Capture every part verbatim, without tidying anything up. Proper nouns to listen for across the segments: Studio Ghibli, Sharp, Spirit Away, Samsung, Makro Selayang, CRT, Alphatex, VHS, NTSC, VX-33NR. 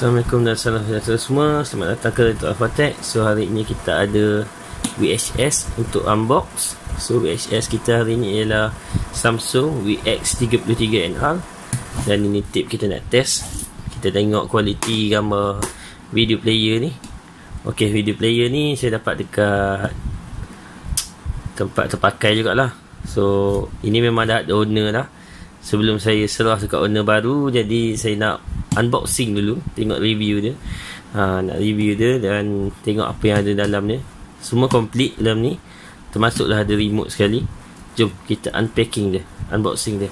Assalamualaikum dan salam sejahtera semua. Selamat datang ke untuk Alphatex. So hari ini kita ada V H S untuk unbox. So V H S kita hari ini ialah Samsung V X tiga puluh tiga N R. Dan ini tip kita nak test. Kita tengok kualiti gambar video player ni. Ok, video player ni saya dapat dekat tempat terpakai jugalah. So ini memang dah ada owner lah. Sebelum saya serah dekat owner baru, jadi saya nak unboxing dulu, tengok review dia. Ha, nak review dia dan tengok apa yang ada dalam dia. Semua complete dalam ni, termasuklah ada remote sekali. Jom kita unpacking dia, unboxing dia.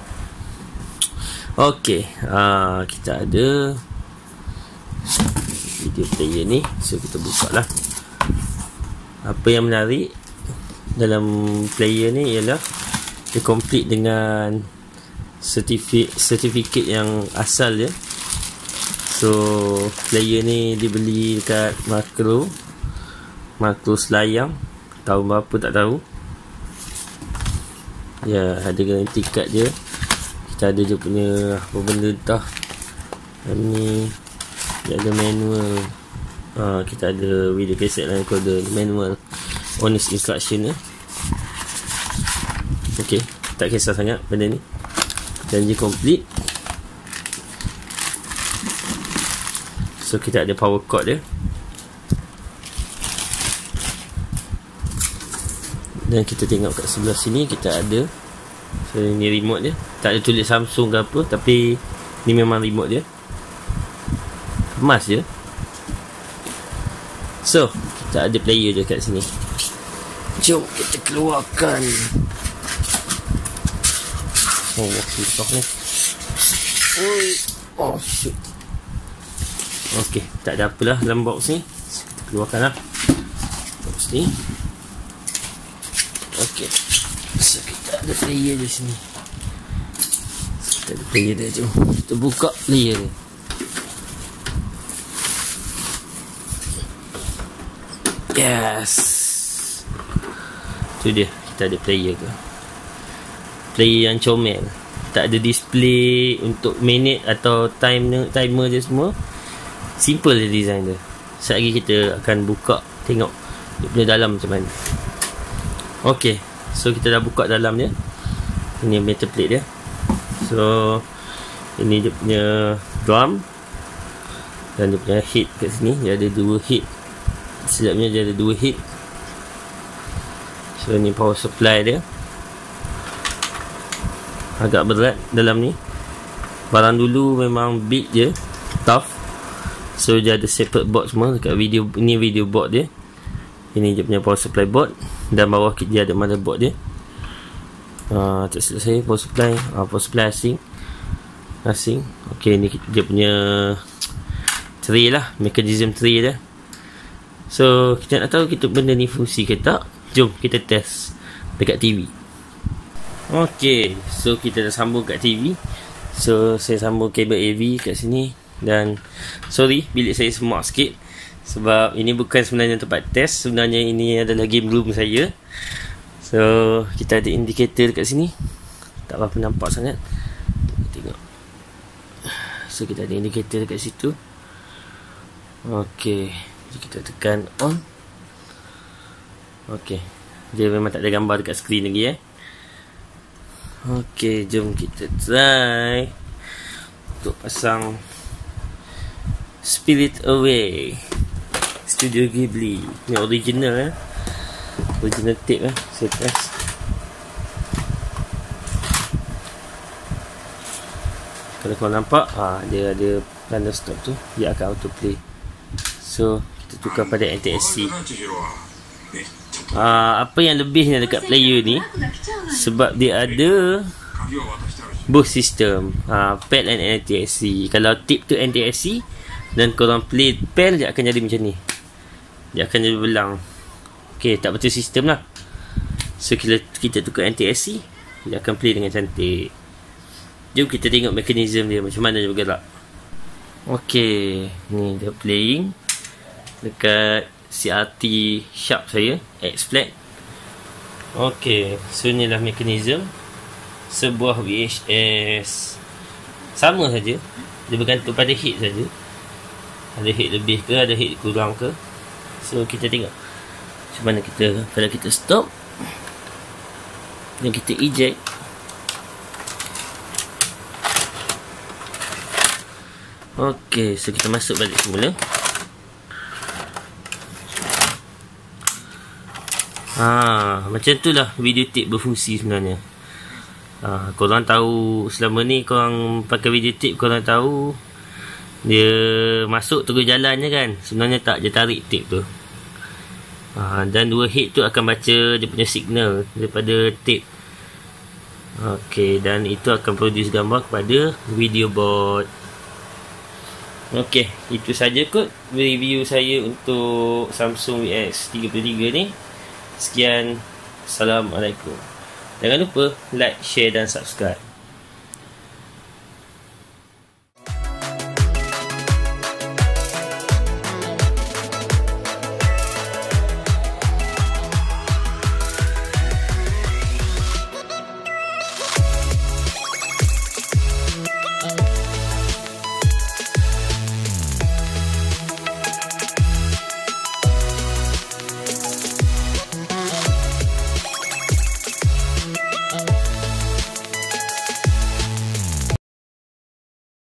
Ok, ha, kita ada video player ni. So kita buka lah. Apa yang menarik dalam player ni ialah dia complete dengan certifikat, certifikat yang asal dia. So player ni dibeli dekat Makro Makro Selayang, tahun berapa tak tahu. Ya, ada garanti kad dia. Kita ada je punya apa benda tah. Ini dia ada manual. Ha, kita ada video cassette dan recorder, manual honest instruction dia. Okey, tak kisah sangat benda ni. Janji complete. So kita ada power cord dia. Dan kita tengok kat sebelah sini kita ada, so ni remote dia. Tak ada tulis Samsung ke apa, tapi ni memang remote dia. Kemas je. So kita ada player je kat sini. Jom kita keluarkan. Oh, susah ni. Oi. Oh shoot. Okey, tak ada apalah dalam box ni. Kita keluarkanlah box ni. Okey, so kita ada player di sini. Kita ada player dia, jom kita buka player ni. Yes, tu dia, kita ada player tu. Player yang comel, tak ada display untuk minit atau time, timer dia semua. Simple dia design dia. Sekejap lagi kita akan buka, tengok dia punya dalam macam mana. Ok, so kita dah buka dalam dia. Ini metal plate dia. So ini dia punya drum. Dan dia punya head kat sini. Dia ada dua head. Silapnya dia ada dua head. So ni power supply dia. Agak berat dalam ni. Barang dulu memang big je, tough. So dia ada separate board semua dekat video ni. Video board dia. Ini dia punya power supply board. Dan bawah dia ada motherboard dia. uh, Tak silap saya power supply. uh, Power supply asing. Asing Ok, ni dia punya tray lah, mechanism tray dia. So kita nak tahu kita benda ni fungsi ke tak. Jom kita test dekat T V. Ok, so kita dah sambung kat T V. So saya sambung kabel A V kat sini. Dan sorry bilik saya semak sikit, sebab ini bukan sebenarnya tempat test. Sebenarnya ini adalah game room saya. So kita ada indikator dekat sini. Tak apa nampak sangat, tengok. So kita ada indikator dekat situ. Ok, kita tekan on. Ok, dia memang tak ada gambar dekat skrin lagi eh. Ok, jom kita try untuk pasang Spirit Away Studio Ghibli. Ni original eh. Original tape eh. Saya test. Kalau kau nampak, ha, dia ada tanda stop tu, dia akan autoplay. So kita tukar pada N T S C. ha, Apa yang lebihnya dekat player ni, sebab dia ada boost system, ha, pad dan N T S C. Kalau tip tu N T S C dan korang play pair, dia akan jadi macam ni. Dia akan jadi belang. Ok, tak betul sistem lah. So kita, kita tukar N T S C, dia akan play dengan cantik. Jom kita tengok mekanisme dia, macam mana dia bergerak. Ok, ni dia playing dekat C R T Sharp saya, X-Flat. Ok, so ni lah mekanisme sebuah V H S. Sama saja, dia bergantung pada head saja. Ada hit lebih ke, ada hit kurang ke. So kita tengok macam mana kita. Kalau kita stop dan kita eject, ok, so kita masuk balik semula. Ha, macam tu lah videotape berfungsi sebenarnya. Ha, korang tahu selama ni korang pakai videotape, korang tahu dia masuk terus jalannya kan. Sebenarnya tak, dia tarik tape tu. Ha, dan dua hit tu akan baca dia punya signal daripada tape. Ok, dan itu akan produce gambar kepada video board. Ok, itu saja kot review saya untuk Samsung V X tiga puluh tiga ni. Sekian, Assalamualaikum. Jangan lupa like, share dan subscribe.